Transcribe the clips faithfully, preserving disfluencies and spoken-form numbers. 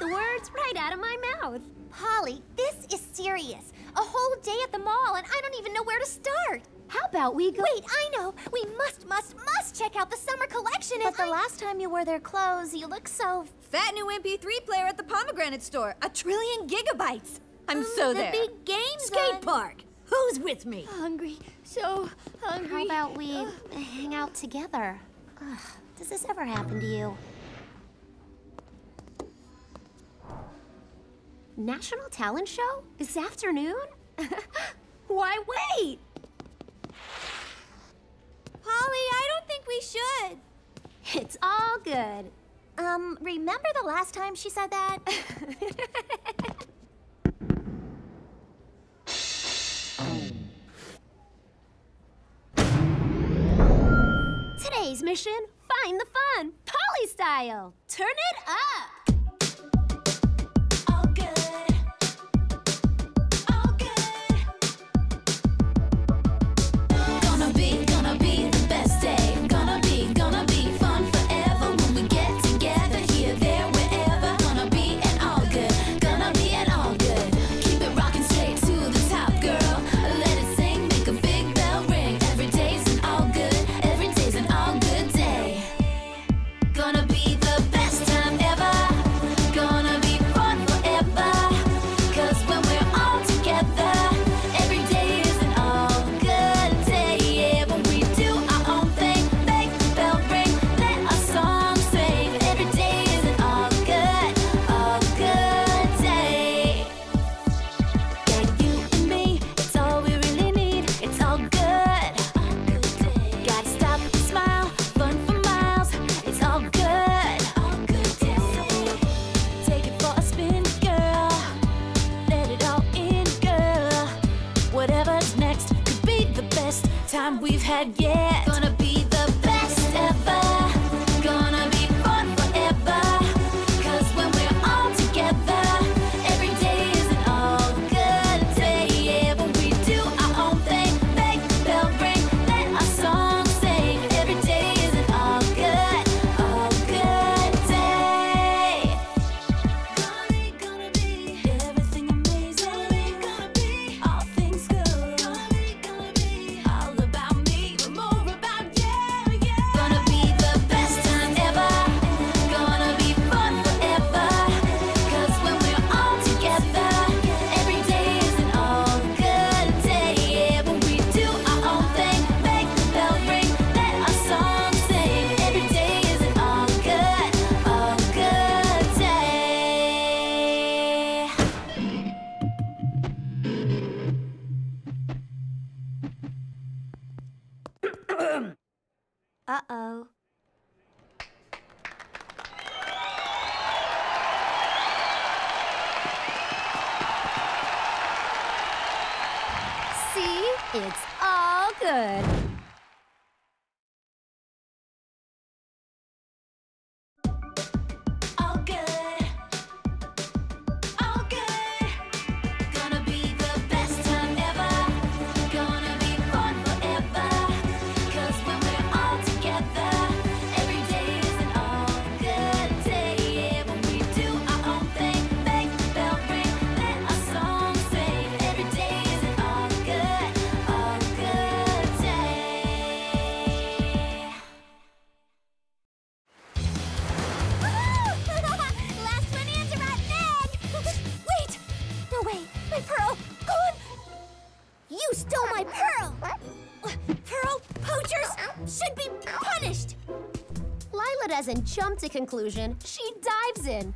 the words right out of my mouth. Polly, this is serious. A whole day at the mall and I don't even know where to start. How about we go- Wait, I know! We must, must, must check out the summer collection and But the I... last time you wore their clothes, you look so... Fat new M P three player at the pomegranate store. A trillion gigabytes. I'm um, so the there. The big game's Skate on. Park. Who's with me? Hungry. So hungry. How about we uh, hang out together? Ugh, does this ever happen to you? National Talent Show? This afternoon? Why wait? Polly, I don't think we should. It's all good. Um, remember the last time she said that? Today's mission, find the fun, Polly style. Turn it up. Doesn't jump to conclusion, she dives in.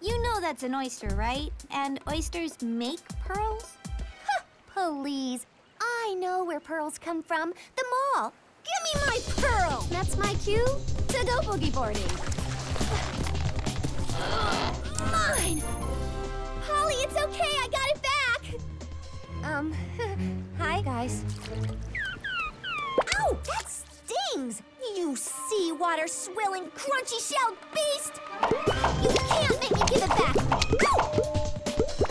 You know that's an oyster, right? And oysters make pearls? Huh, please. I know where pearls come from. The mall. Give me my pearl! That's my cue to go boogie boarding. Mine! Polly, it's okay, I got it back! Um, hi guys. Ow! That stings! You seawater swilling, crunchy shelled beast! You can't make me give it back! No!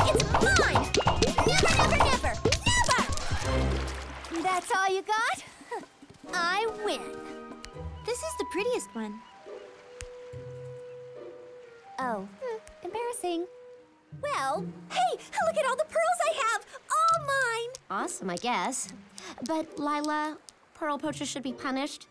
It's mine! Never, never, never, never! That's all you got? I win. This is the prettiest one. Oh. Embarrassing. Well, hey, look at all the pearls I have! All mine! Awesome, I guess. But, Lila, pearl poachers should be punished.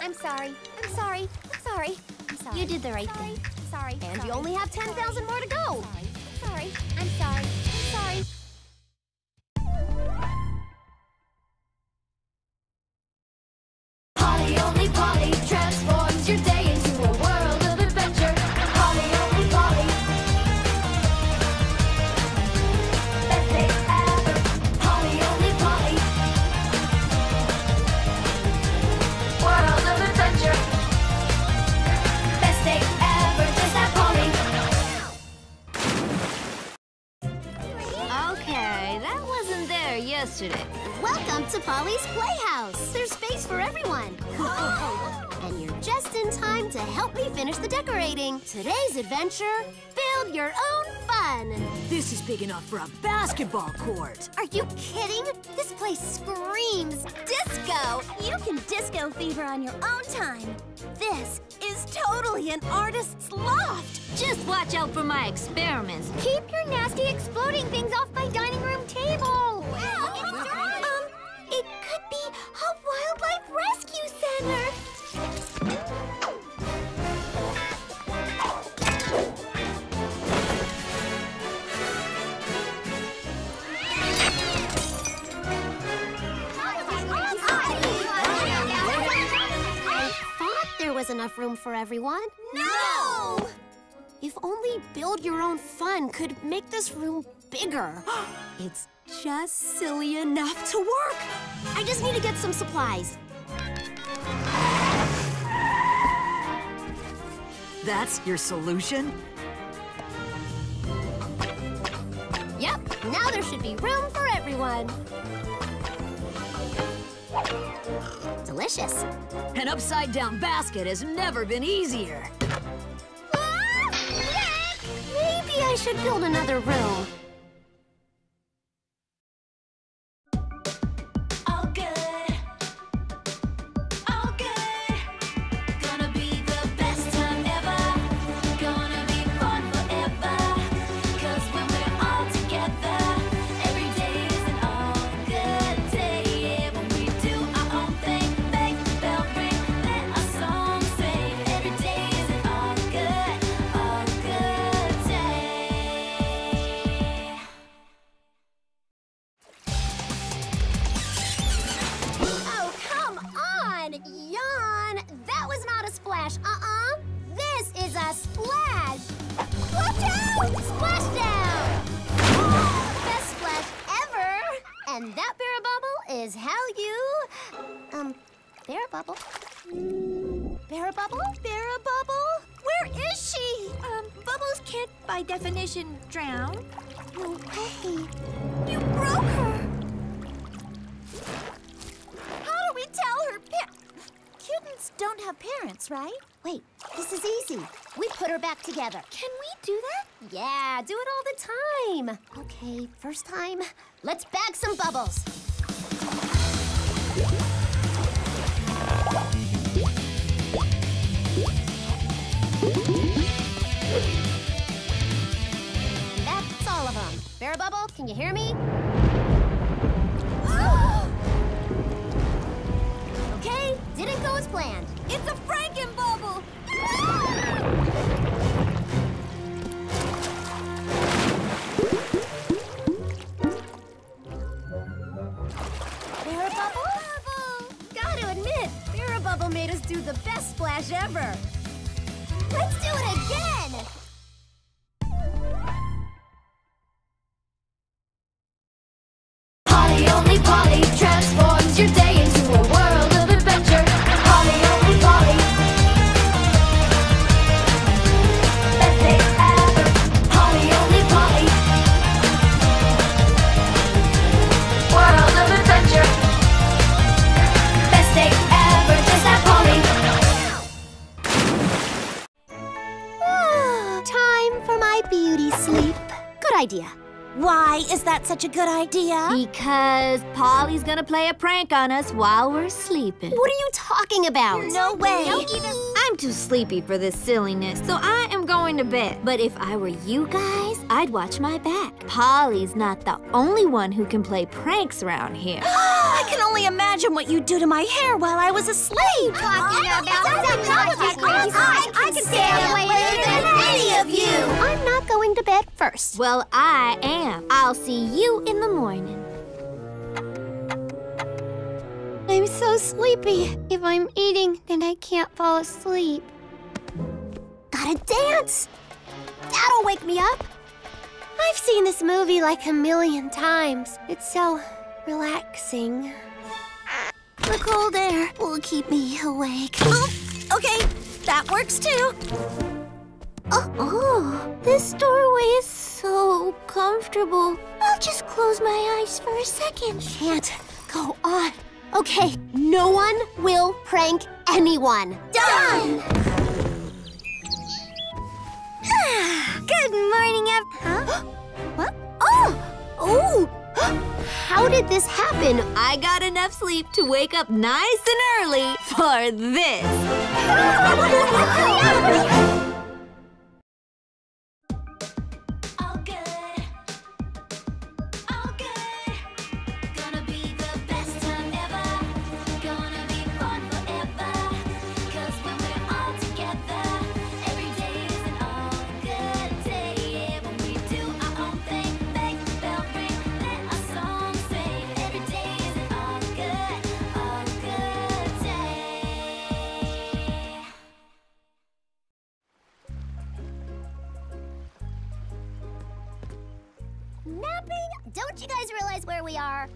I'm sorry. I'm sorry. I'm sorry. I'm sorry. You did the right sorry. thing. I'm sorry. And sorry. you only have ten thousand more to go! I'm sorry. I'm sorry. I'm sorry. Polly, only Polly transforms your day into a world of adventure. Polly, only Polly. Best day ever. Polly, only Polly. World of adventure. Best day ever, just that Polly. Okay, that wasn't there yesterday. Welcome to Polly's Playhouse. There's space for everyone. And you're just in time to help me finish the decorating. Today's adventure, build your own fun. This is big enough for a basketball court. Are you kidding? This place screams disco. You can disco fever on your own time. This is totally an artist's loft. Just watch out for my experiments. Keep your nasty exploding things off my dining room table. Wow, it's dark. It could be a wildlife rescue center. I thought there was enough room for everyone. No! If only Build Your Own Fun could make this room bigger. It's just silly enough to work. I just need to get some supplies. That's your solution? Yep, now there should be room for everyone. Delicious. An upside-down basket has never been easier. Ah! Yuck! Maybe I should build another room. Drown? No way. You broke her. How do we tell her pa- Kittens don't have parents, right? Wait, this is easy. We put her back together. Can we do that? Yeah, do it all the time. Okay, first time, let's bag some bubbles. Bubble, can you hear me? Okay, didn't go as planned. It's a Franken bubble! Bear-a-bubble? Bubble. Gotta admit, Bear-a-bubble made us do the best splash ever. Let's do it again! Only Polly transforms your day into a world of adventure. Polly, only Polly. Best day ever. Polly, only Polly. World of adventure. Best day ever, just that Polly. Oh, time for my beauty sleep. Good idea. Why is that such a good idea? Because Polly's gonna play a prank on us while we're sleeping. What are you talking about? No way. No, either. I'm too sleepy for this silliness, so I am going to bed. But if I were you guys, I'd watch my back. Polly's not the only one who can play pranks around here. I can only imagine what you'd do to my hair while I was asleep. Talking about that, I can stay away later than any of you. I'm not going to bed first. Well, I am. I'll see you in the morning. I'm so sleepy. If I'm eating, then I can't fall asleep. Gotta dance! That'll wake me up. I've seen this movie like a million times. It's so relaxing. The cold air will keep me awake. Oh, okay, that works too. Oh, oh, this doorway is so comfortable. I'll just close my eyes for a second. Can't go on. Okay, no one will prank anyone. Done! Good morning, Ev. Huh? What? Oh! Oh! How did this happen? I got enough sleep to wake up nice and early for this. All good. All good. Gonna be the best time ever. Gonna be fun forever. 'Cause when we're all together, every day is an all good day. Yeah, when we do our own thing, make the bell ring, let our song sing. Every day is an all good, all good day. Napping? Don't you guys realize where we are?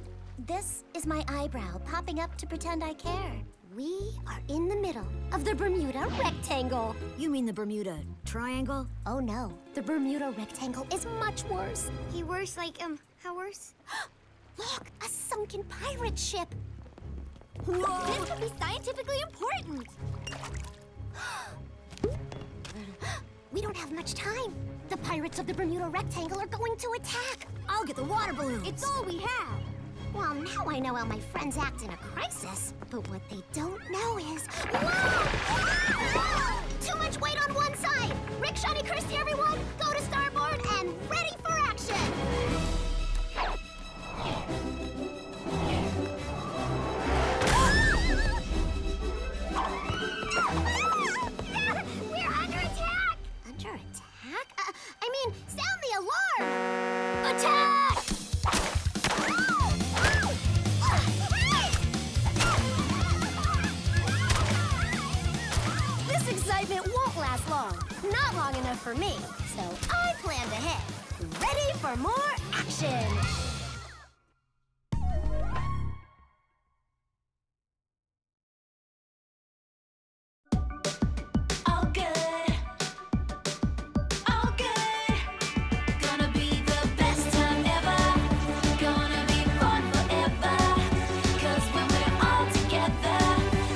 This is my eyebrow popping up to pretend I care. We are in the middle of the Bermuda Rectangle. You mean the Bermuda Triangle? Oh no, the Bermuda Rectangle is much worse. He worse like, um, how worse? Look, a sunken pirate ship. Whoa. This would be scientifically important. We don't have much time. The pirates of the Bermuda Rectangle are going to attack. I'll get the water balloons. It's all we have. Well, now I know how my friends act in a crisis. But what they don't know is... Whoa! Whoa! Too much weight on one side! Rick, Shani, Kirsty, everyone, go to starboard and ready for action! We're under attack! Under attack? Uh, I mean, sound the alarm! Attack! This excitement won't last long. Not long enough for me. So I planned ahead. Ready for more action! All good. All good. Gonna be the best time ever. Gonna be fun forever. 'Cause when we're all together,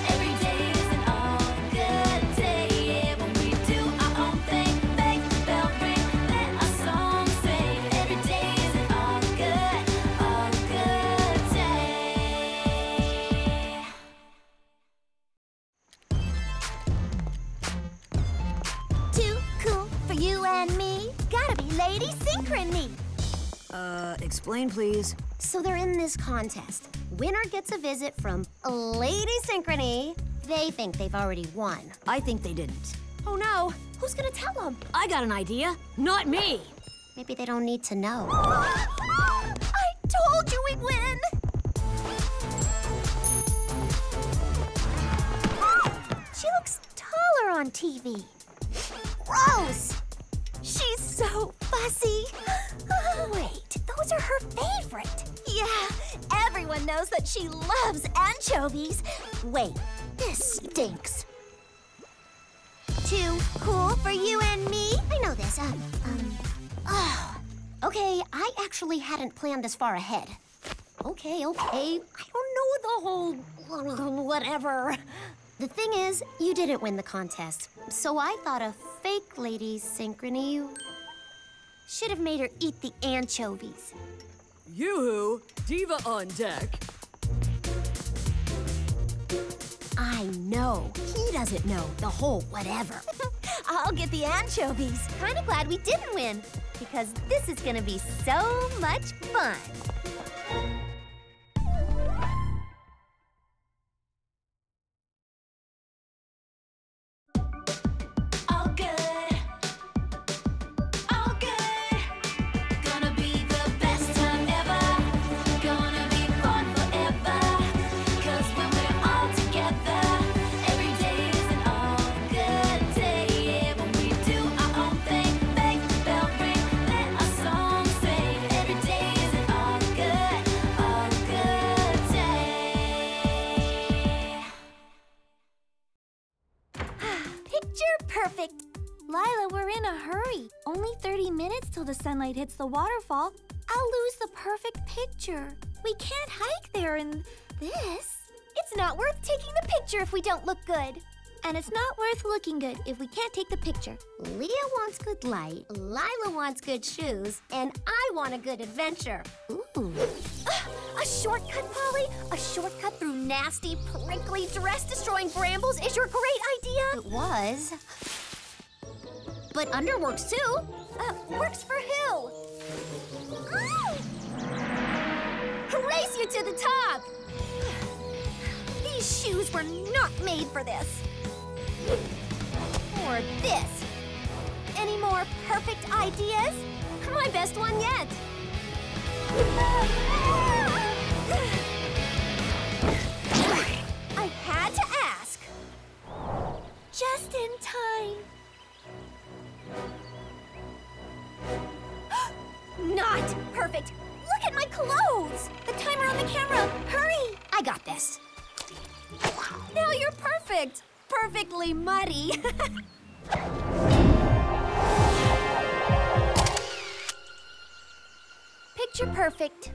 every day is an all good day. Yeah, when we do our own thing, make the bell ring, let our song sing. Every day is an all good, all good day. Too cool for you and me. Gotta be Lady Synchrony. Uh, explain, please. So they're in this contest. Winner gets a visit from Lady Synchrony. They think they've already won. I think they didn't. Oh no, who's gonna tell them? I got an idea. Not me. Maybe they don't need to know. I told you we'd win! She looks taller on T V. Gross! She's so fussy. Wait, those are her favorite. Yeah, everyone knows that she loves anchovies. Wait, this stinks. Too cool for you and me? I know this. Um, um, oh. Okay, I actually hadn't planned this far ahead. Okay, okay. I don't know the whole whatever. The thing is, you didn't win the contest, so I thought a fake Lady Synchrony should have made her eat the anchovies. Yoo-hoo, diva on deck. I know. He doesn't know the whole whatever. I'll get the anchovies. Kind of glad we didn't win, because this is going to be so much fun. Lila, we're in a hurry. Only thirty minutes till the sunlight hits the waterfall. I'll lose the perfect picture. We can't hike there in this. It's not worth taking the picture if we don't look good. And it's not worth looking good if we can't take the picture. Leah wants good light, Lila wants good shoes, and I want a good adventure. Ooh. Uh, a shortcut, Polly? A shortcut through nasty, prickly, dress-destroying brambles is your great idea? It was. But underworks, too. Uh, works for who? Oh! Race you to the top! These shoes were not made for this. Or this. Any more perfect ideas? My best one yet. I had to ask. Just in time. Not perfect. Look at my clothes. The timer on the camera. Hurry. I got this. Now you're perfect. Perfectly muddy. Picture perfect.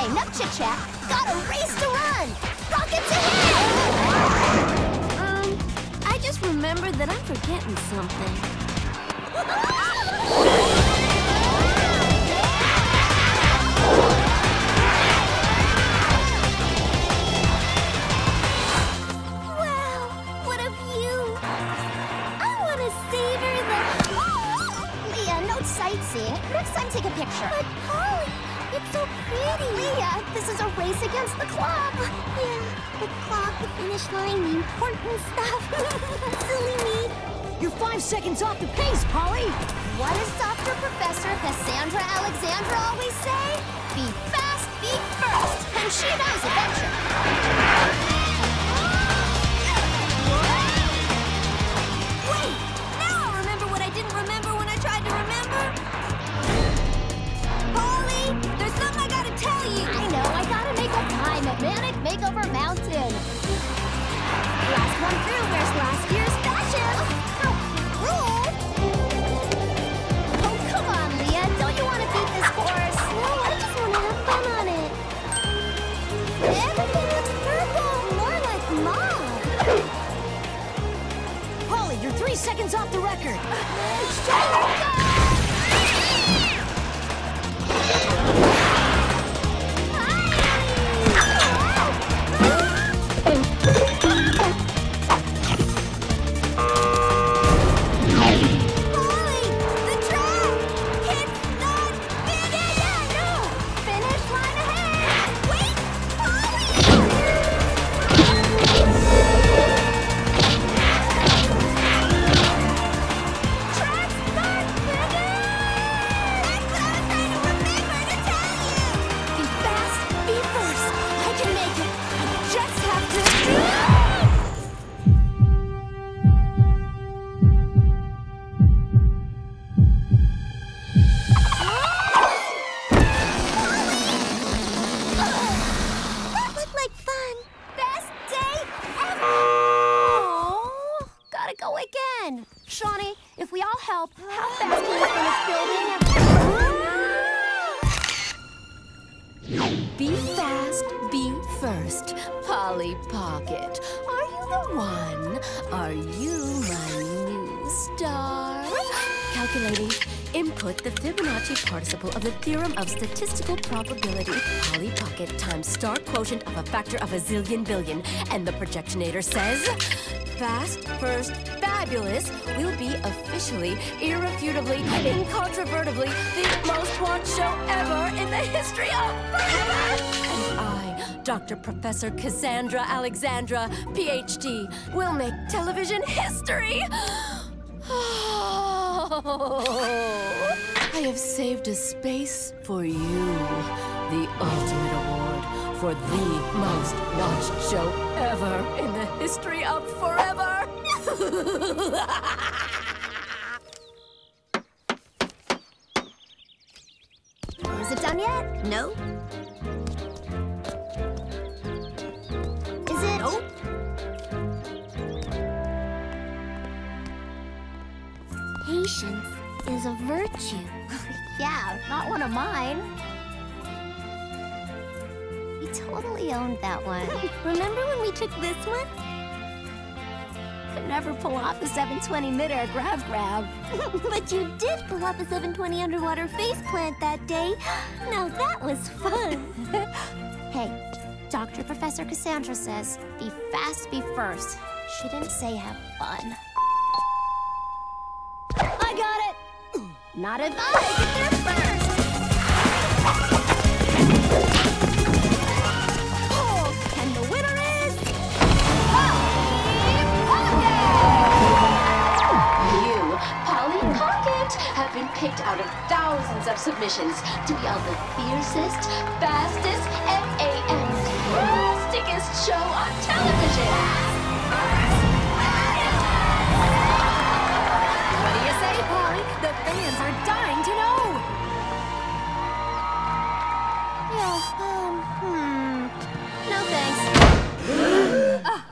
Come on, Leah, don't you want to beat this course? record. Polly Pocket, are you the one? Are you my new star? Calculating. Input the Fibonacci participle of the theorem of statistical probability. Polly Pocket times star quotient of a factor of a zillion billion. And the projectionator says, fast, first, fabulous will be officially, irrefutably, incontrovertibly the most watched show ever in the history of forever. And I, Doctor Professor Cassandra Alexandra, P H D, will make television history! Oh, I have saved a space for you, the ultimate award for the most watched show ever in the history of forever! Is it done yet? No. Patience is a virtue. Yeah, not one of mine. We totally owned that one. Remember when we took this one? Could never pull off the seven twenty midair grab grab. But you did pull off a seven twenty underwater faceplant that day. Now that was fun. Hey. Doctor Professor Cassandra says, be fast, be first. She didn't say have fun. I got it! Not if I get there first! Oh, and the winner is... Polly Pocket! You, Polly Pocket, have been picked out of thousands of submissions to be on the fiercest, fastest, M A N biggest show on television! What do you say, Polly? The fans are dying to know! Yeah, um, hmm... no thanks. uh,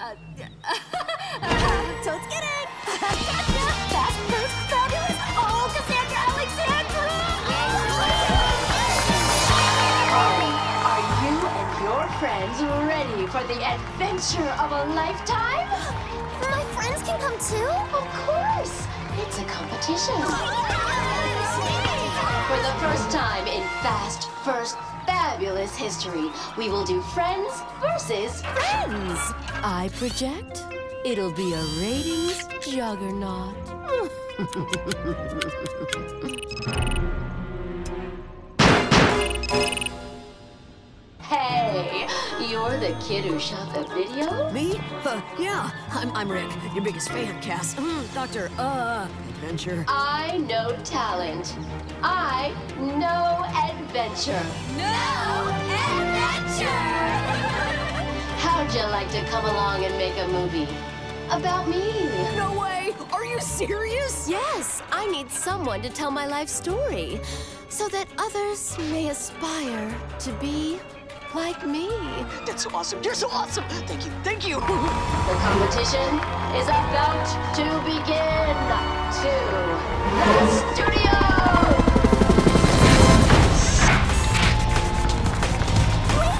uh, uh, totes kidding! Gotcha! Fast, first, fabulous, all Cassandra Alexandra! Friends ready for the adventure of a lifetime? My friends can come too? Of course! It's a competition. For the first time in Fast First Fabulous history, we will do friends versus friends. I project it'll be a ratings juggernaut. Hey, you're the kid who shot the video? Me? Uh, yeah, I'm, I'm Rick, your biggest fan, Cass. Mm, Doctor Uh, Adventure. I know talent. I know adventure. No adventure! How'd you like to come along and make a movie about me? No way! Are you serious? Yes, I need someone to tell my life story so that others may aspire to be like me. That's so awesome. You're so awesome. Thank you. Thank you. The competition is about to begin. To the studio. Wait.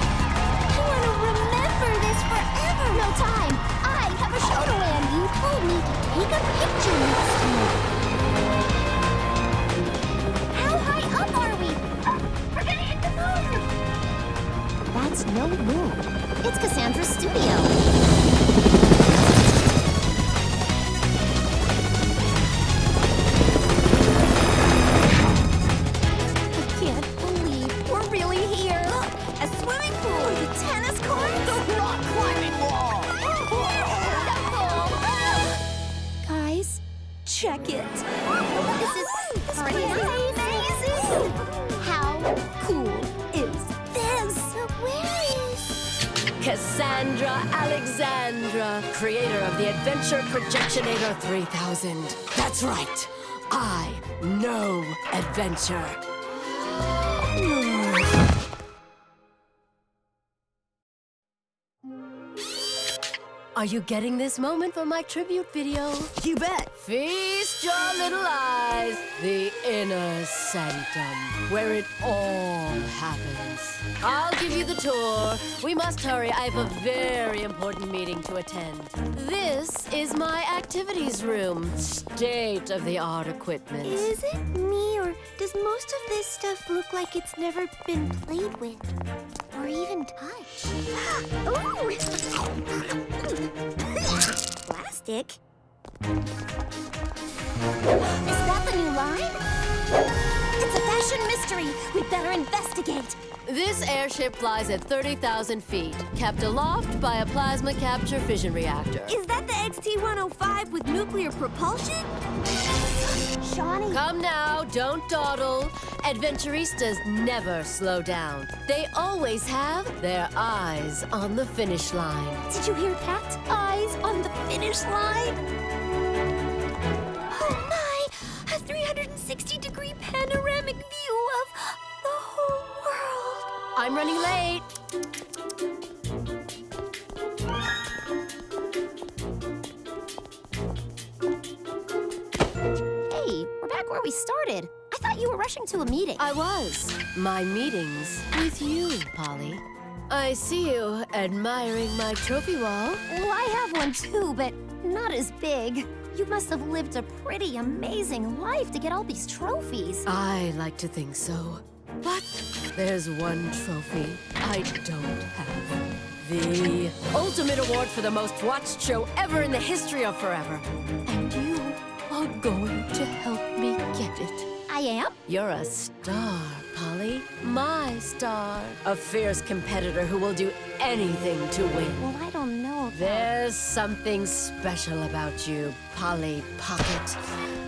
I want to remember this forever. No time. I have a show to land. You told me to take a picture. Pocket. This is crazy. How cool is this? Where is Cassandra Alexandra, creator of the Adventure Projectionator three thousand? That's right. I know adventure. Are you getting this moment for my tribute video? You bet! Feast your little eyes, the inner sanctum, where it all happens. I'll give you the tour. We must hurry. I have a very important meeting to attend. This is my activities room. State-of-the-art equipment. Is it me, or does most of this stuff look like it's never been played with? Or even touched? Ooh! Plastic? Is that the new line? It's a fashion mystery! We'd better investigate! This airship flies at thirty thousand feet, kept aloft by a plasma capture fission reactor. Is that the X T one oh five with nuclear propulsion? Shani! Come now, don't dawdle. Adventuristas never slow down. They always have their eyes on the finish line. Did you hear that? Eyes on the finish line? Oh my! A three hundred sixty degree panoramic view of the whole world. I'm running late. Hey, we're back where we started. I thought you were rushing to a meeting. I was. My meetings with you, Polly. I see you admiring my trophy wall. Well, I have one too, but not as big. You must have lived a pretty amazing life to get all these trophies. I like to think so. But there's one trophy I don't have. The ultimate award for the most watched show ever in the history of forever. And you are going to help me get it. I am? You're a star, Polly. My star. A fierce competitor who will do anything to win. Well, I don't know about... There's something special about you, Polly Pocket.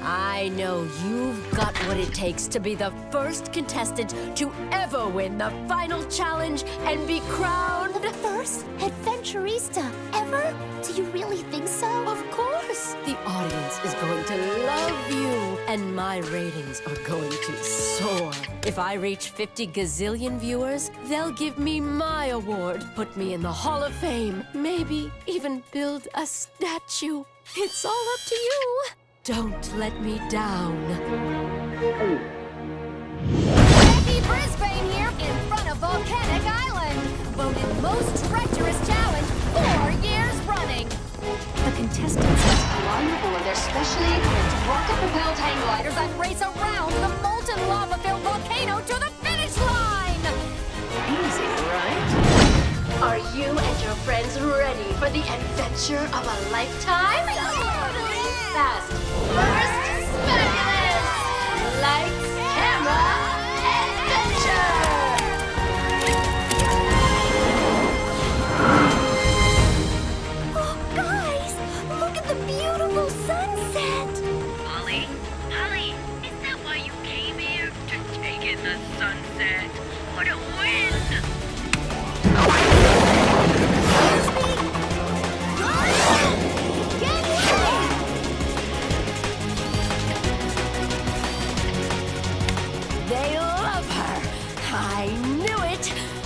I know you've got what it takes to be the first contestant to ever win the final challenge and be crowned... The first Adventurista ever? Do you really think so? Of course. The audience is going to love you. And my ratings are going to soar. If I reach fifty gazillion viewers, they'll give me my award, put me in the Hall of Fame, maybe even build a statue. It's all up to you. Don't let me down. Becky Brisbane here in front of Volcanic Island, voted most treacherous challenge four years running. The contestants must climb aboard their specially equipped rocket-propelled hang gliders that race around the molten lava-filled volcano to the finish line! Easy, right? Are you and your friends ready for the adventure of a lifetime? Totally! Yeah. Fast, first, fabulous! Lights, camera, adventure!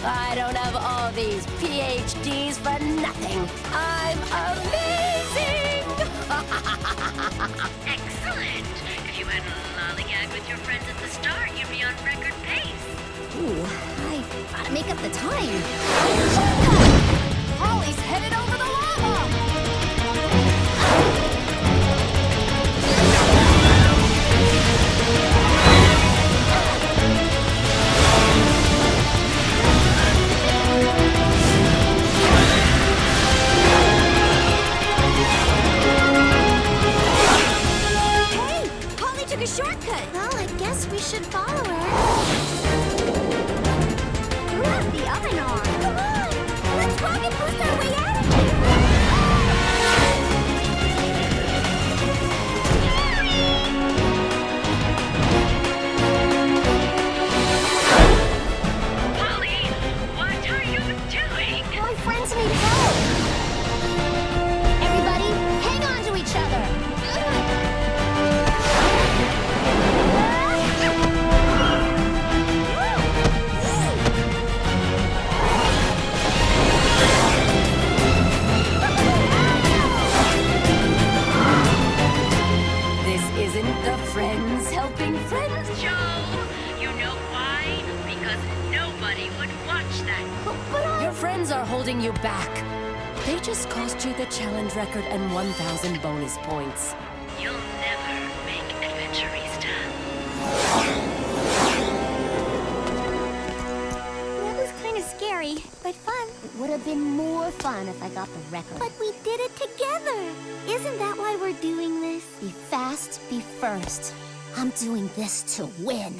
I don't have all these P H Ds for nothing. I'm amazing! Excellent! If you had a lollygag with your friends at the start, you'd be on record pace. Ooh, I gotta make up the time. Polly's headed over the lava! Shortcut. Well, I guess we should follow her. Grab the oven on. Come on! Let's rocket boost our way out of here! Ah! This isn't the Friends Helping Friends show. You know why? Because nobody would watch that. But, but I... Your friends are holding you back. They just cost you the challenge record and one thousand bonus points. You'll never make Adventurista. That was kind of scary, but fun. It would have been more fun if I got the record. But we did it together. Isn't that why we're doing this? Be fast, be first. I'm doing this to win.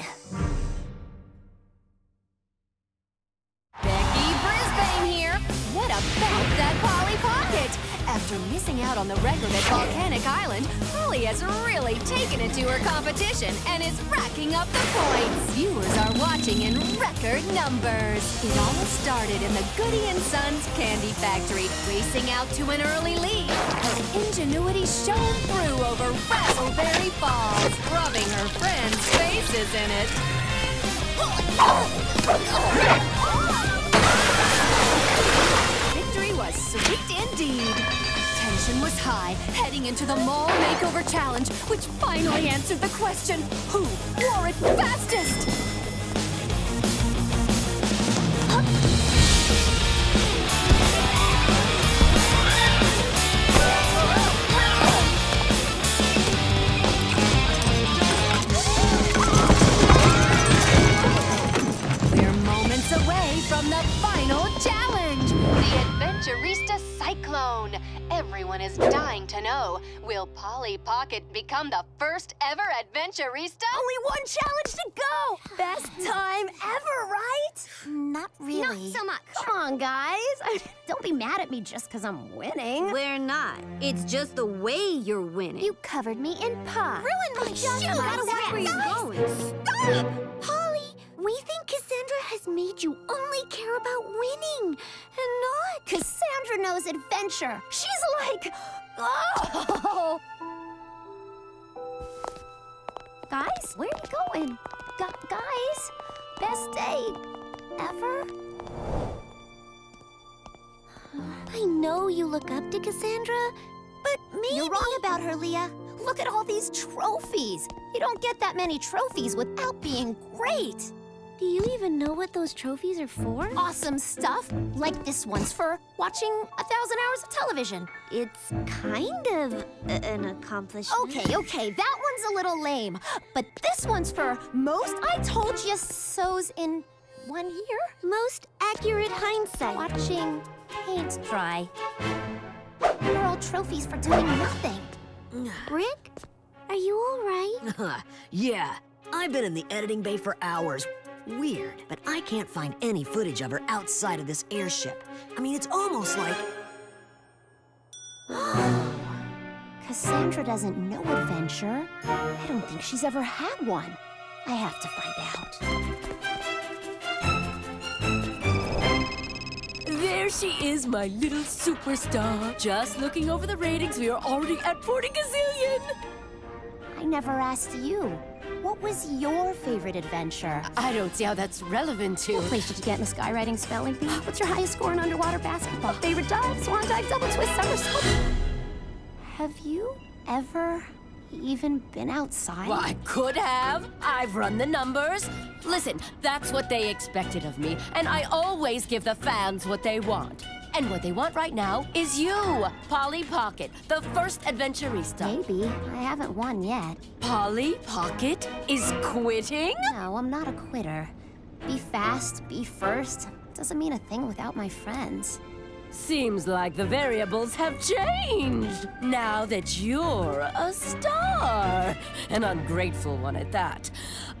Becky Brisbane here. What about that Polly Pocket? After missing out on the record at Volcanic Island, Polly has really taken it to her competition and is racking up the points. Viewers are watching in record numbers. It all started in the Goody and Sons candy factory, racing out to an early lead. Her ingenuity shone through over Razzleberry Falls, rubbing her friends' faces in it. Victory was sweet indeed. Was high, heading into the Mall Makeover Challenge, which finally answered the question, who wore it fastest? We're moments away from the final challenge, the Adventurista Cyclone. Everyone is dying to know, will Polly Pocket become the first ever Adventurista? Only one challenge to go! Best time ever, right? Not really. Not so much. Come on, guys. Don't be mad at me just because I'm winning. We're not. It's just the way you're winning. You covered me in pie. Ruined my shoes. You gotta watch where you're going. Stop! Polly, we think Cassandra has made you only care about winning. And not Cassandra knows adventure. She's like, oh! Guys, where are you going? Gu- guys, best day ever? I know you look up to Cassandra, but maybe... You're wrong about her, Leah. Look at all these trophies. You don't get that many trophies without being great. Do you even know what those trophies are for? Awesome stuff, like this one's for watching a thousand hours of television. It's kind of an accomplishment. Okay, okay, that one's a little lame. But this one's for most I told you so's in one year? Most accurate hindsight. Watching paint dry. They're all trophies for doing nothing. Rick, are you all right? Yeah, I've been in the editing bay for hours. Weird, but I can't find any footage of her outside of this airship. I mean, it's almost like... Cassandra doesn't know adventure. I don't think she's ever had one. I have to find out. There she is, my little superstar. Just looking over the ratings, we are already at forty gazillion. I never asked you. What was your favorite adventure? I don't see how that's relevant to... What place did you get in the skywriting spelling bee? What's your highest score in underwater basketball? Favorite dive, swan dive, double twist, somersault? Have you ever even been outside? Well, I could have. I've run the numbers. Listen, that's what they expected of me, and I always give the fans what they want. And what they want right now is you, Polly Pocket, the first Adventurista. Maybe. I haven't won yet. Polly Pocket is quitting? No, I'm not a quitter. Be fast, be first. Doesn't mean a thing without my friends. Seems like the variables have changed. Now that you're a star, an ungrateful one at that,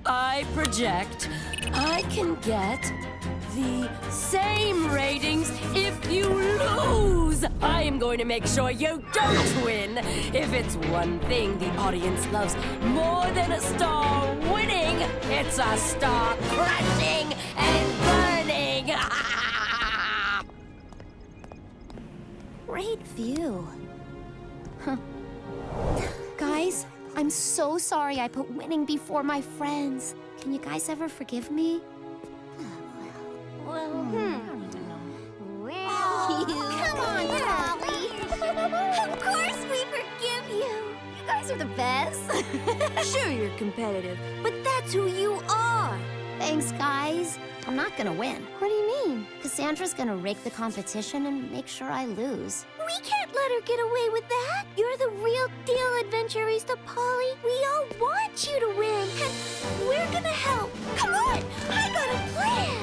I project I can get... the same ratings if you lose. I am going to make sure you don't win. If it's one thing the audience loves more than a star winning, it's a star crushing and burning. Great view. Huh. Guys, I'm so sorry I put winning before my friends. Can you guys ever forgive me? Well, hmm. I don't even know. Will oh, you? Come on, Polly. Of course we forgive you. You guys are the best. Sure, you're competitive, but that's who you are. Thanks, guys. I'm not gonna win. What do you mean? Cassandra's gonna rake the competition and make sure I lose. We can't let her get away with that. You're the real deal, Adventurista Polly. We all want you to win, and we're gonna help. Come on, I got a plan.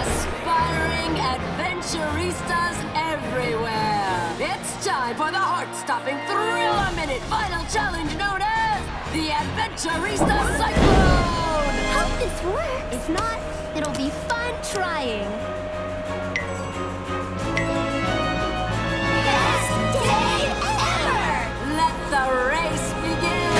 Aspiring adventuristas everywhere, it's time for the heart-stopping thriller-minute final challenge known as the Adventurista Cyclone! Hope this works! If not, it'll be fun trying! Best day ever! Let the race begin!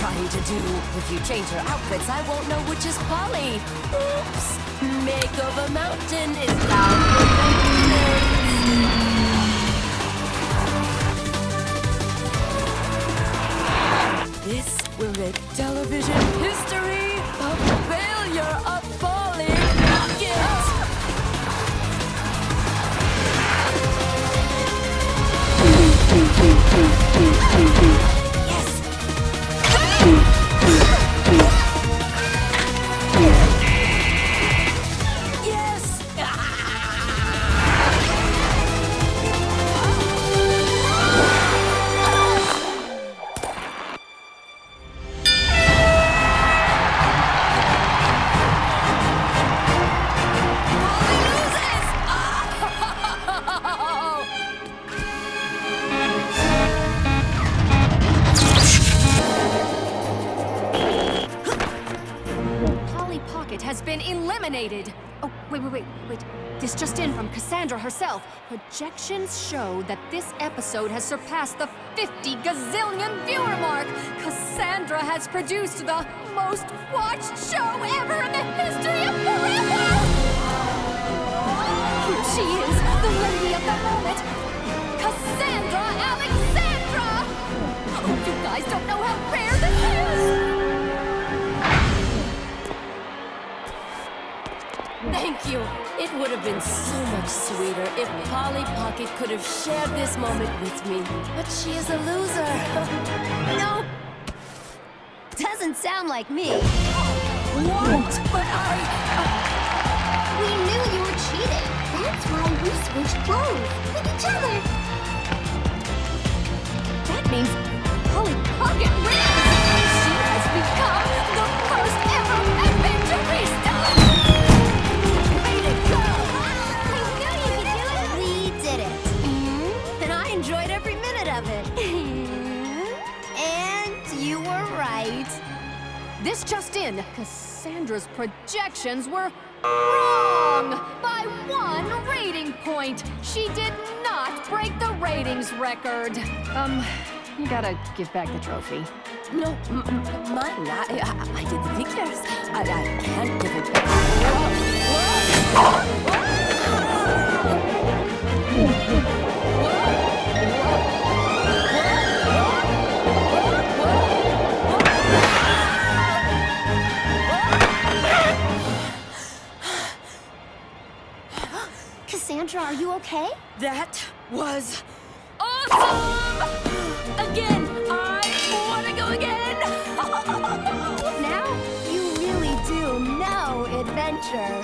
Trying to do. If you change your outfits, I won't know which is Polly. Oops! Makeover Mountain is loud for the This will make television history a failure of Polly Pocket! Oh, wait, wait, wait, wait. This just in from Cassandra herself. Projections show that this episode has surpassed the fifty gazillion viewer mark. Cassandra has produced the most watched show ever in the history of forever! Here she is, the lady of the moment, Cassandra Alexandra! Oh, you guys don't know how rare this is! Thank you. It would have been so much sweeter if Polly Pocket could have shared this moment with me. But she is a loser. No. Doesn't sound like me. What? But I... Uh... We knew you were cheating. That's why we switched clothes with each other. That means Polly Pocket wins! She has become the first ever Adventurista! And you were right. This just in, Cassandra's projections were wrong by one rating point. She did not break the ratings record. Um, you gotta give back the trophy. No, mine. I, I, I did the figures. I, I can't give it back. Whoa, whoa, whoa. Cassandra, are you okay? That was awesome! Again, I want to go again! Now, you really do know adventure.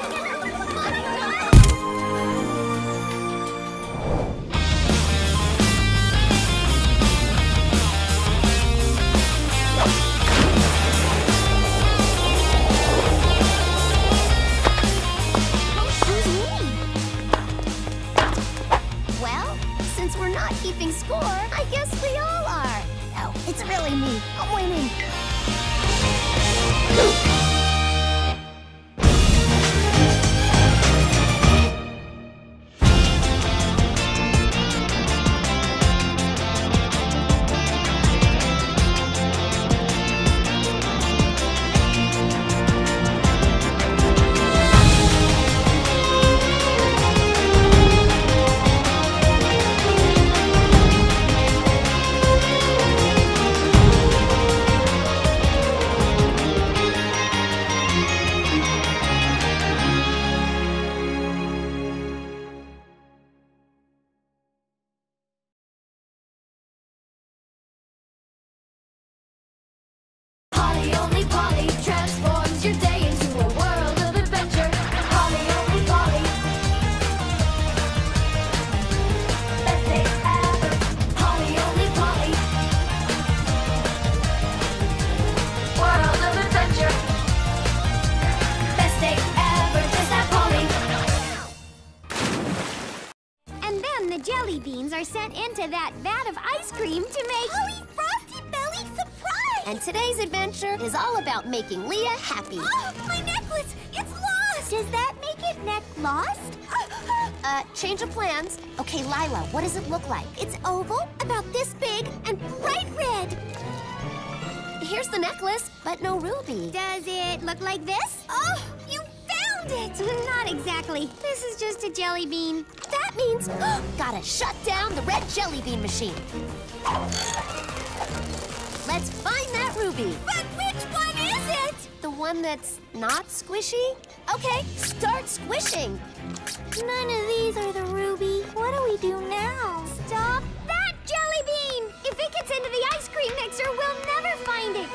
We're not keeping score. I guess we all are. Oh, it's really me. I'm winning. sent into that vat of ice cream to make Polly Frosty Belly Surprise! And today's adventure is all about making Leah happy. Oh, my necklace! It's lost! Does that make it neck lost? Uh, change of plans. Okay, Lila, what does it look like? It's oval, about this big, and bright red. Here's the necklace, but no ruby. Does it look like this? Oh, you found it! Not exactly. This is just a jelly bean. That means gotta shut down the red jelly bean machine. Let's find that ruby. But which one is it? The one that's not squishy? Okay, start squishing. None of these are the ruby. What do we do now? Stop that jelly bean! If it gets into the ice cream mixer, we'll never find it.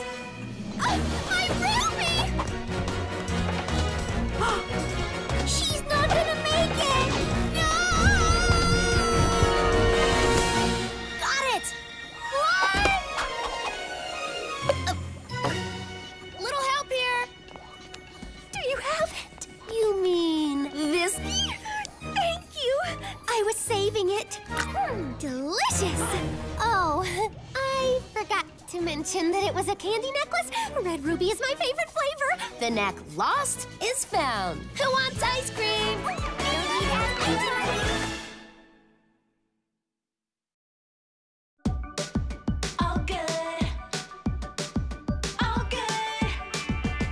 Oh, my ruby! She's not gonna make it! No! Got it! What? Uh, uh, little help here. Do you have it? You mean this? I was saving it. Mm, delicious. Oh, I forgot to mention that it was a candy necklace. Red ruby is my favorite flavor. The neck lost is found. Who wants ice cream? All good. All good.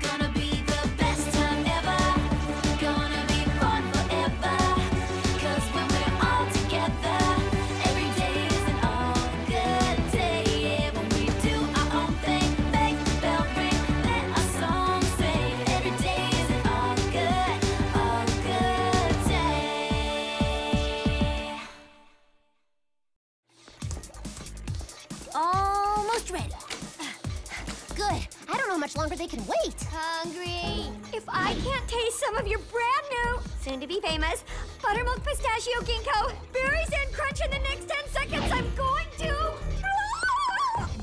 Gonna be the best time ever. Gonna be fun forever. Much longer they can wait. Hungry. If I can't taste some of your brand new, soon to be famous, buttermilk pistachio ginkgo, berries and crunch in the next ten seconds, I'm going to.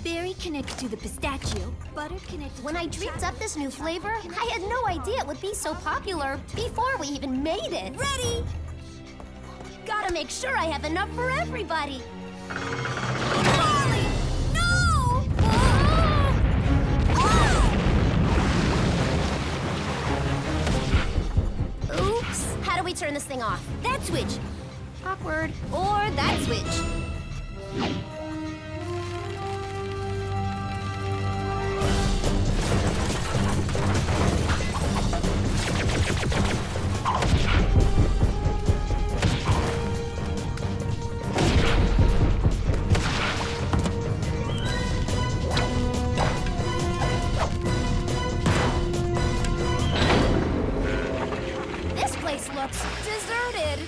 Berry connected to the pistachio, butter connected. When I dreamed up this new flavor, I had no idea it would be so popular before we even made it. Ready? Gotta make sure I have enough for everybody. How do we turn this thing off? That switch. Awkward. Or that switch.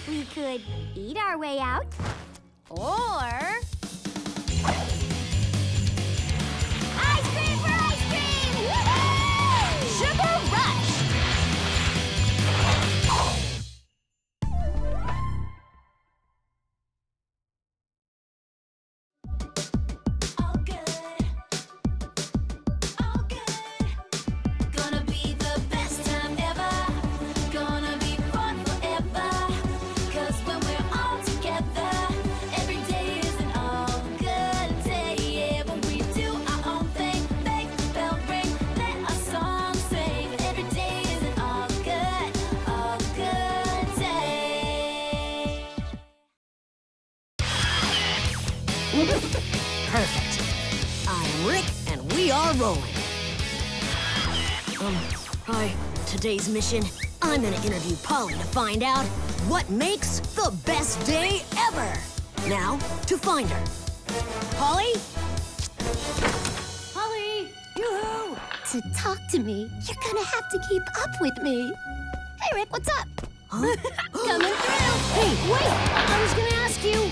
We could eat our way out, or... ice cream for ice cream! Woo-hoo! Sugar rush! All good. All good. Gonna be the best time ever. Gonna be fun forever. Perfect. I'm Rick, and we are rolling. Um, hi. Today's mission, I'm gonna interview Polly to find out what makes the best day ever. Now, to find her. Polly? Polly! Yoo-hoo! To talk to me, you're gonna have to keep up with me. Hey, Rick, what's up? Huh? Coming through! Hey, wait! I was gonna ask you...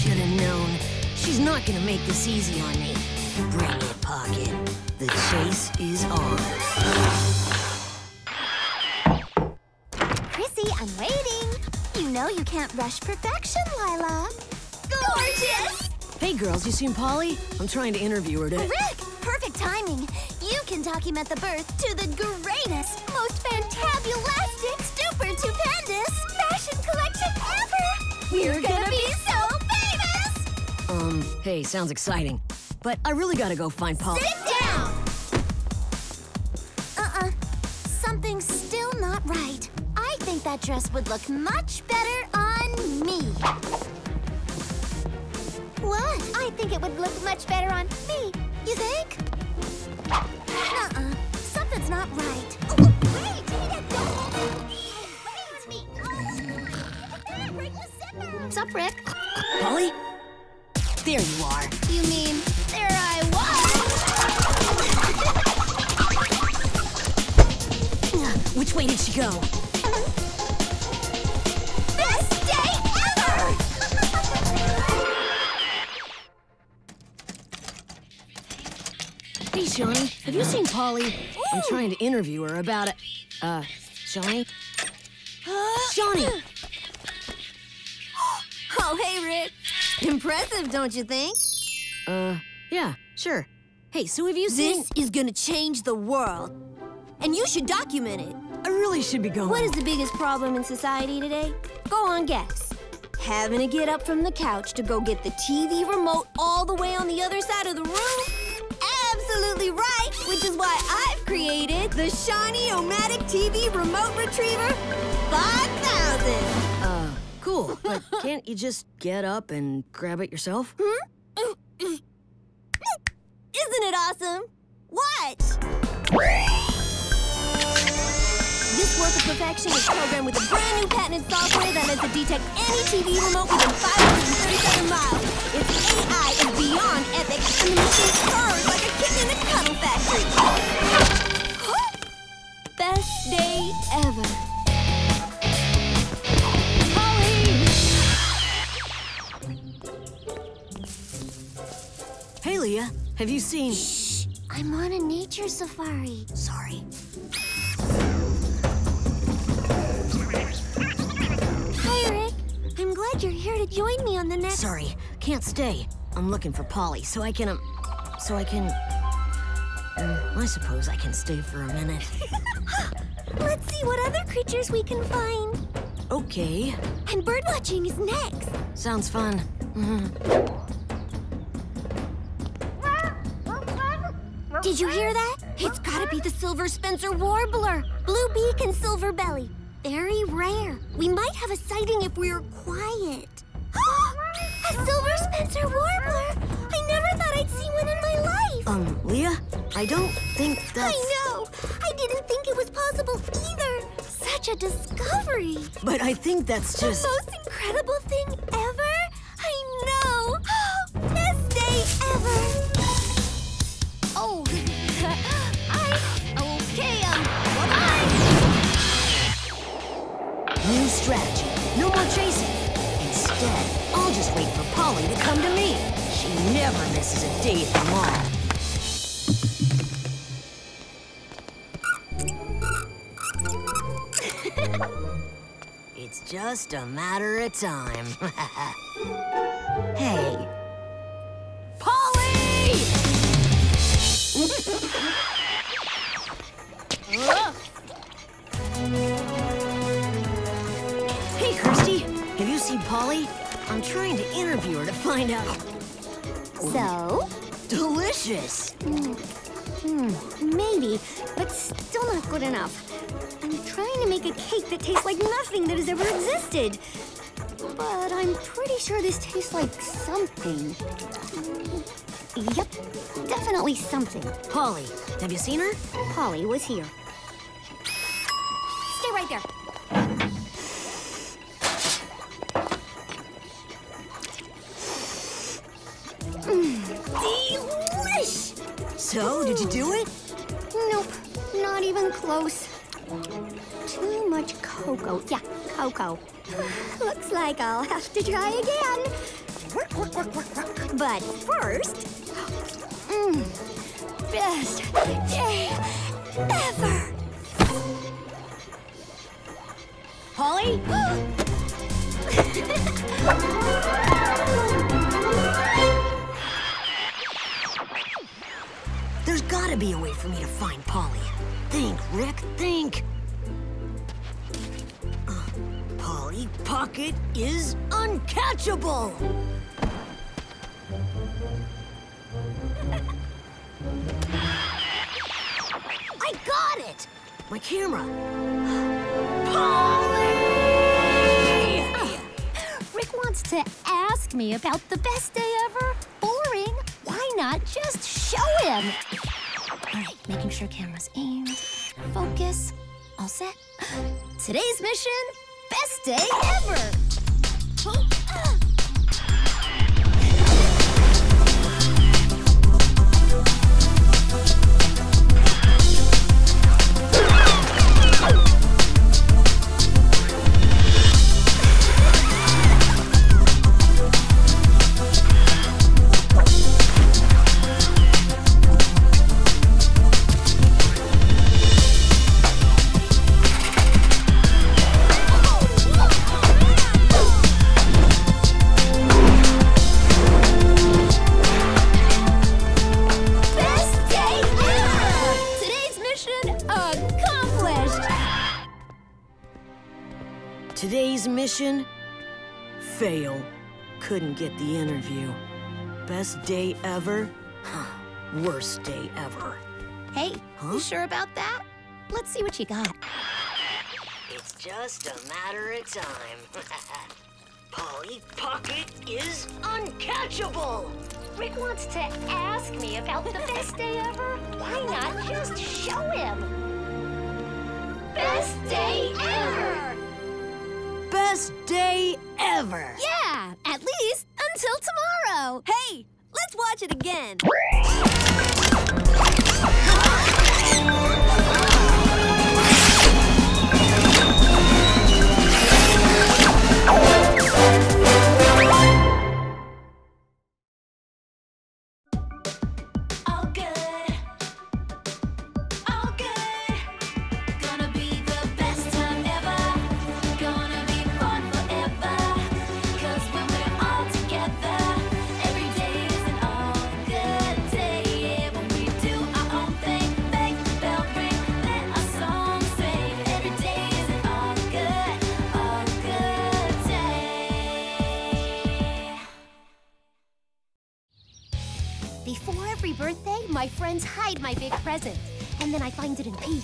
Should have known. She's not gonna make this easy on me. Bring it, Pocket. The chase is on. Chrissy, I'm waiting. You know you can't rush perfection, Lila. Gorgeous! Hey, girls, you seen Polly? I'm trying to interview her today. Rick, perfect timing. You can document the birth to the greatest, most fantabulastic, super stupendous fashion collection ever. We're, We're gonna, gonna be so fast! Hey, sounds exciting. But I really gotta go find Polly. Sit down! Uh-uh. Something's still not right. I think that dress would look much better on me. What? I think it would look much better on me. You think? Nuh-uh. Something's not right. Oh, wait! Get that! Wait! Me! Oh, Rick, Lucifer! What's up, Rick? Polly? There you are. You mean, there I was! uh, which way did she go? Shani, have you seen Polly? Ooh. I'm trying to interview her about it. Uh, Shani? Shani! Oh, hey, Rick. Impressive, don't you think? Uh, yeah, sure. Hey, so have you seen... This is gonna change the world. And you should document it. I really should be going. What is the biggest problem in society today? Go on, guess. Having to get up from the couch to go get the T V remote all the way on the other side of the room? Absolutely right, which is why I've created the Shiny-O-Matic T V Remote Retriever five thousand. Uh, cool, but can't you just get up and grab it yourself? Hmm? Isn't it awesome? Watch! This work of perfection is programmed with a brand new patented software that lets it detect any T V remote within five hundred thirty-seven miles. Its A I is beyond epic, and the machine purrs like a kitten in a cuddle factory. Best day ever. Polly! Hey, Leah, have you seen... Shh! I'm on a nature safari. Sorry. I'm glad you're here to join me on the next... Sorry, can't stay. I'm looking for Polly, so I can, um... So I can... Um, I suppose I can stay for a minute. Let's see what other creatures we can find. Okay. And birdwatching is next. Sounds fun. Mm-hmm. Did you hear that? It's gotta be the Silver Spencer Warbler. Blue beak and silver belly. Very rare. We might have a sighting if we were quiet. A Silver Spencer Warbler! I never thought I'd see one in my life! Um, Leah, I don't think that's... I know! I didn't think it was possible either! Such a discovery! But I think that's just... The most incredible thing ever? I know! Best day ever! Oh, I... Okay, um, bye-bye! New strategy. No more chasing. Instead, I'll just wait for Polly to come to me. She never misses a day at the mall. It's just a matter of time. Hey. Polly! Whoa. Have you seen Polly? I'm trying to interview her to find out. So? Delicious! Mm. Mm. Maybe, but still not good enough. I'm trying to make a cake that tastes like nothing that has ever existed. But I'm pretty sure this tastes like something. Mm. Yep, definitely something. Polly, have you seen her? Polly was here. Stay right there. So, did you do it? Nope, not even close. Too much cocoa. Yeah, cocoa. Looks like I'll have to try again. Work, work, work, work, work. But first... Mm, best day ever! Polly? There's gotta be a way for me to find Polly. Think, Rick, think! Uh, Polly Pocket is uncatchable! I got it! My camera. Polly! Uh, Rick wants to ask me about the best day ever. Boring. Why not just show him? All right, making sure camera's aimed. Focus. All set. Today's mission, best day ever. Oh. Uh. Mission? Fail. Couldn't get the interview. Best day ever? Huh. Worst day ever. Hey, huh? You sure about that? Let's see what you got. It's just a matter of time. Polly Pocket is uncatchable! Rick wants to ask me about the best day ever. Why not just show him? Best day ever! Best day ever! Yeah, at least until tomorrow! Hey, let's watch it again! My friends hide my big present, and then I find it and peek.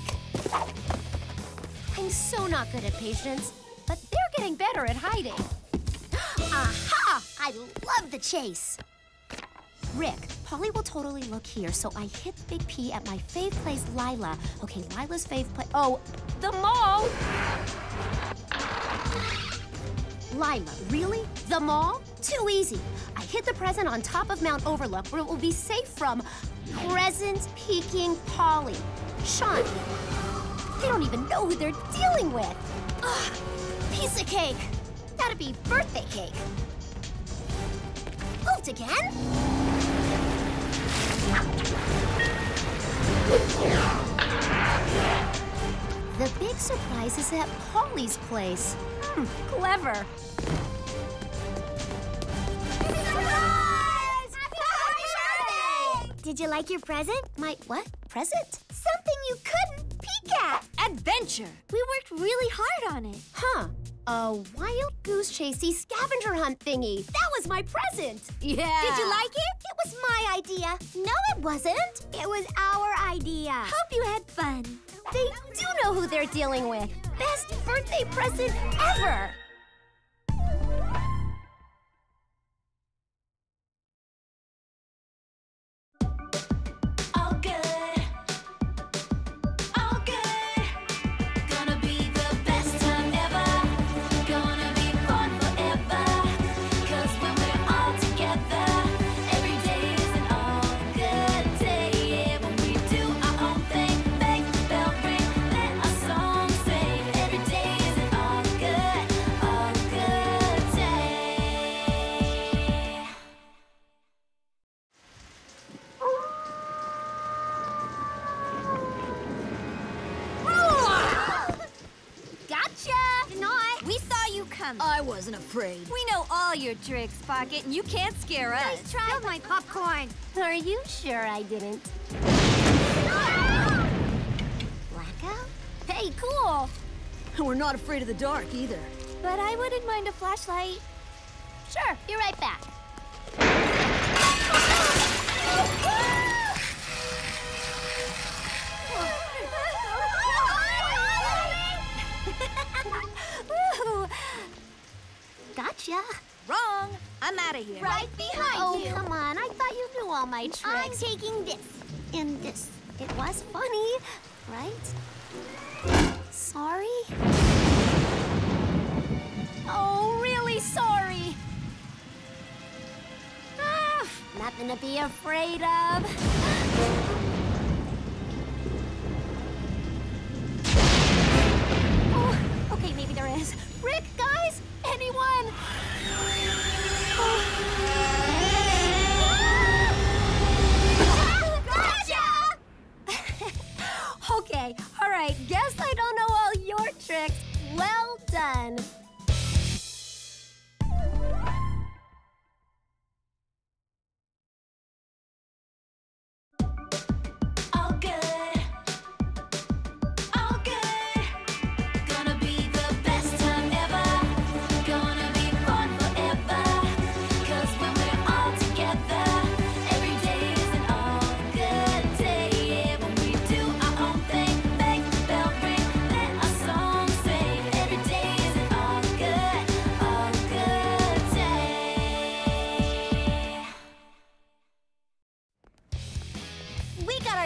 I'm so not good at patience, but they're getting better at hiding. Aha! I love the chase! Rick, Polly will totally look here, so I hit Big P at my fave place, Lila. Okay, Lila's fave place. Oh, the mall! Lila, really? The mall? Too easy. I hid the present on top of Mount Overlook, where it will be safe from present peeking Polly. Shani. They don't even know who they're dealing with. Ugh, piece of cake. That'd be birthday cake. Moved again. The big surprise is at Polly's place. Hmm, clever. Did you like your present? My what? Present? Something you couldn't peek at. Adventure. We worked really hard on it. Huh. A wild goose chasey scavenger hunt thingy. That was my present. Yeah. Did you like it? It was my idea. No, it wasn't. It was our idea. Hope you had fun. They do know who they're dealing with. Best birthday present ever. Afraid. We know all your tricks, Pocket, and you can't scare us. Please try my popcorn. Are you sure I didn't? Ah! Blackout? Hey, cool. We're not afraid of the dark either. But I wouldn't mind a flashlight. Sure, be right back. Gotcha. Wrong. I'm out of here. Right behind oh, you. Oh, come on. I thought you knew all my tricks. I'm taking this. And this. It was funny, right? Sorry? Oh, really sorry. Ah, nothing to be afraid of. Okay, maybe there is. Rick, guys, anyone? Oh. Ah! Gotcha! Okay, all right. Guess I don't know all your tricks. Well done.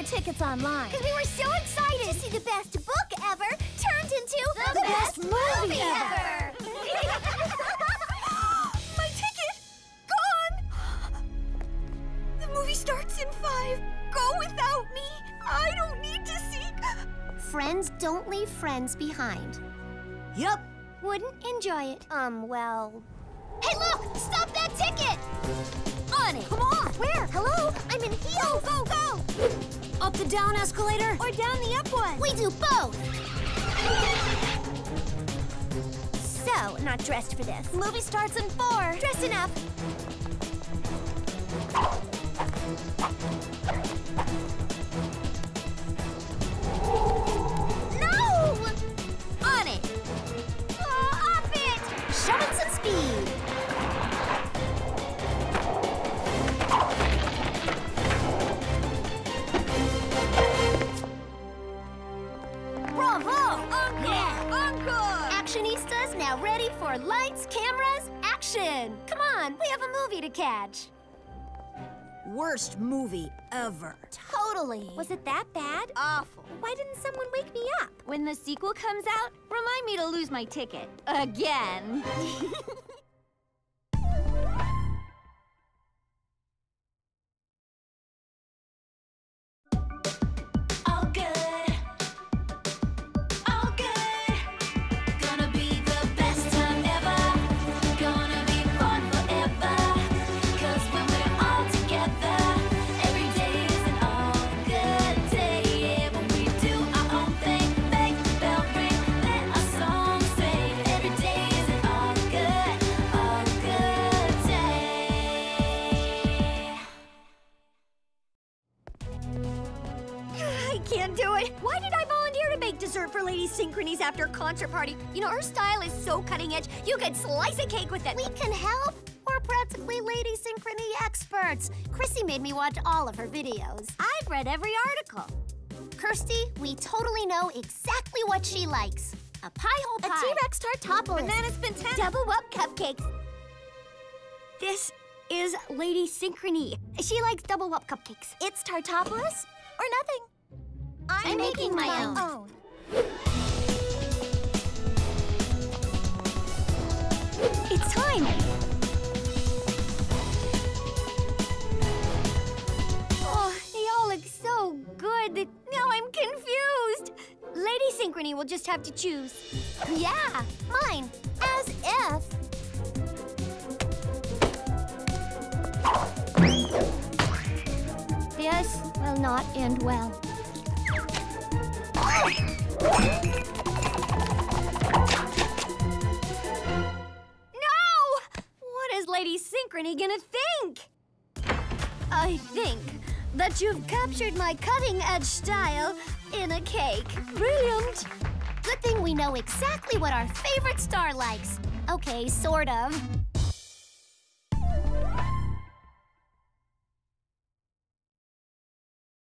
Tickets online. Because we were so excited to see the best book ever turned into the, the best, best movie, movie ever. My ticket gone. The movie starts in five. Go without me. I don't need to see. Friends don't leave friends behind. Yep. Wouldn't enjoy it. Um, well. Hey, look! Stop that ticket! On it! Come on! Where? Hello? I'm in heels! Go, go, go! Up the down escalator? Or down the up one? We do both! So, not dressed for this. Movie starts in four. Dressing up. No! On it! Oh, off it! Shoving some speed! Actionistas, now ready for lights, cameras, action! Come on, we have a movie to catch. Worst movie ever. Totally. Was it that bad? Awful. Why didn't someone wake me up? When the sequel comes out, remind me to lose my ticket. Again. For Lady Synchrony's after a concert party. You know, her style is so cutting edge, you could slice a cake with it. We can help. We're practically Lady Synchrony experts. Christie made me watch all of her videos. I've read every article. Kirsty, we totally know exactly what she likes. A pie hole pie. A T-Rex tartopolis. Banana spintana. Double up cupcakes. This is Lady Synchrony. She likes double up cupcakes. It's tartopolis or nothing. I'm, I'm making, making my, my own. own. It's time! Oh, they all look so good that now I'm confused! Lady Synchrony will just have to choose. Yeah, mine, as if. This will not end well. No! What is Lady Synchrony gonna think? I think that you've captured my cutting-edge style in a cake. Brilliant! Good thing we know exactly what our favorite star likes. Okay, sort of.